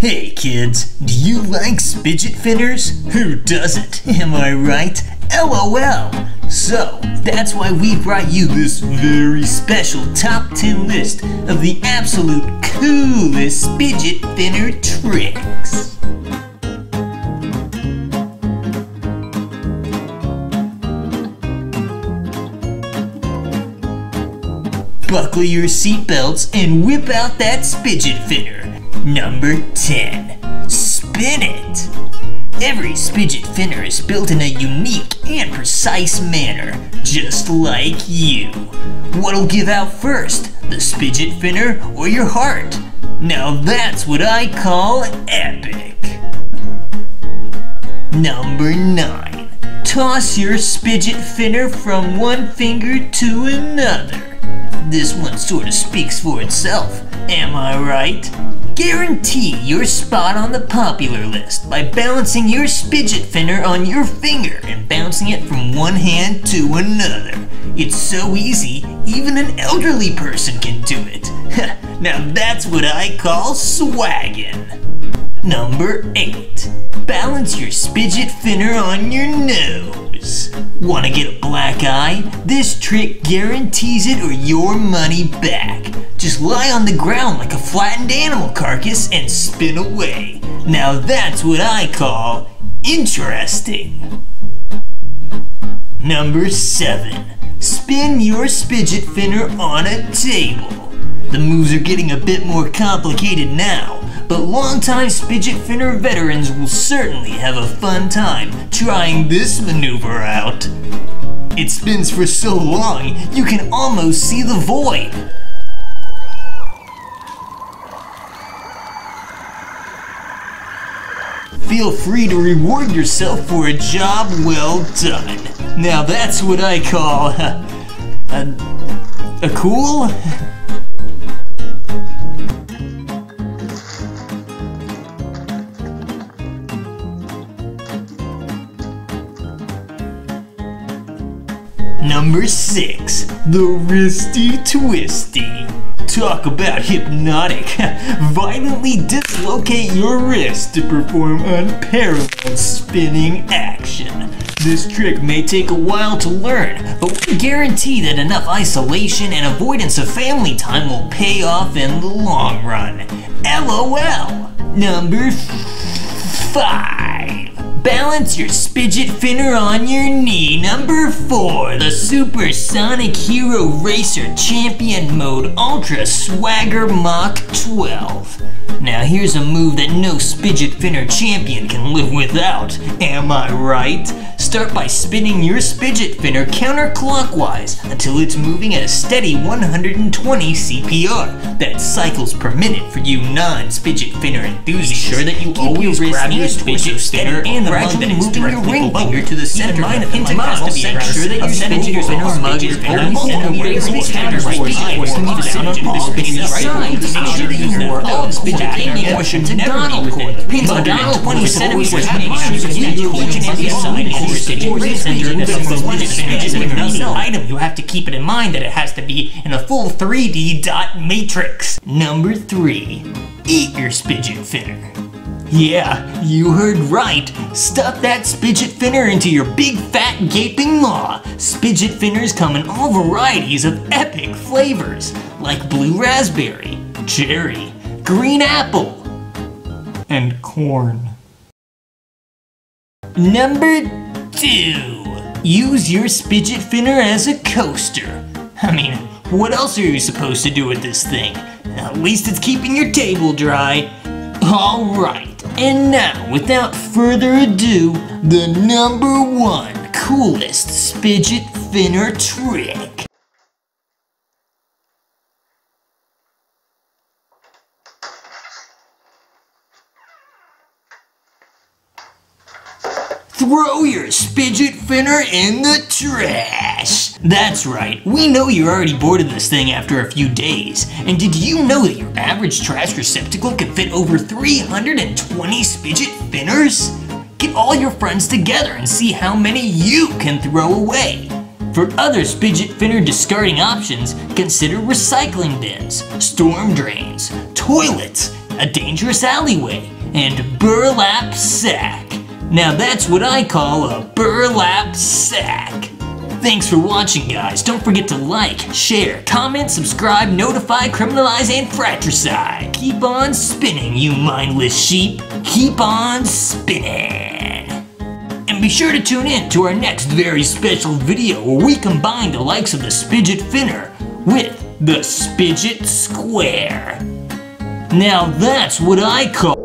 Hey kids, do you like spidget fidgers? Who doesn't? Am I right? LOL! So, that's why we brought you this very special top 10 list of the absolute coolest spidget spinner tricks. Buckle your seatbelts and whip out that spidget spinner. Number 10. Spin it! Every spidget spinner is built in a unique and precise manner, just like you. What'll give out first, the spidget spinner or your heart? Now that's what I call epic. Number 9. Toss your spidget spinner from one finger to another. This one sort of speaks for itself, am I right? Guarantee your spot on the popular list by balancing your spidget spinner on your finger and bouncing it from one hand to another. It's so easy, even an elderly person can do it. Now that's what I call swaggin'. Number 8. Balance your spidget spinner on your nose. Want to get a black eye? This trick guarantees it or your money back. Just lie on the ground like a flattened animal carcass and spin away. Now that's what I call interesting. Number 7. Spin your spidget spinner on a table. The moves are getting a bit more complicated now, but longtime spidget spinner veterans will certainly have a fun time trying this maneuver out. It spins for so long, you can almost see the void. Feel free to reward yourself for a job well done. Now that's what I call a cool? Number 6, the wristy twisty. Talk about hypnotic. Violently dislocate your wrist to perform unparalleled spinning action. This trick may take a while to learn, but we guarantee that enough isolation and avoidance of family time will pay off in the long run. LOL! Number 5. Balance your spidget spinner on your knee. Number 4, the Supersonic Hero Racer Champion Mode Ultra Swagger Mach 12. Now here's a move that no spidget spinner champion can live without, am I right? Start by spinning your spidget spinner counterclockwise until it's moving at a steady 120 CPR. That cycles per minute for you non-spidget spinner enthusiasts. Sure that you always grab your spidget spinner and the one that is directly below you to the center of the intercostal center. Sure that your spidget spinner mug is only centered where the spinner is. Item, you have to keep it in mind that it has to be in a full 3D dot matrix. Number 3, eat your spidget spinner. Yeah, you heard right. Stuff that spidget spinner into your big fat gaping maw. Spidget spinners come in all varieties of epic flavors, like blue raspberry, cherry, green apple, and corn. Number 2. Use your spidget spinner as a coaster. I mean, what else are you supposed to do with this thing? At least it's keeping your table dry. Alright, and now, without further ado, the number 1 coolest spidget spinner trick. Throw your spidget spinner in the trash! That's right, we know you're already bored of this thing after a few days. And did you know that your average trash receptacle can fit over 320 spidget spinners? Get all your friends together and see how many you can throw away. For other spidget spinner discarding options, consider recycling bins, storm drains, toilets, a dangerous alleyway, and burlap sack. Now that's what I call a burlap sack. Thanks for watching, guys. Don't forget to like, share, comment, subscribe, notify, criminalize, and fratricide. Keep on spinning, you mindless sheep. Keep on spinning. And be sure to tune in to our next very special video where we combine the likes of the Spidget Finner with the Spidget Square. Now that's what I call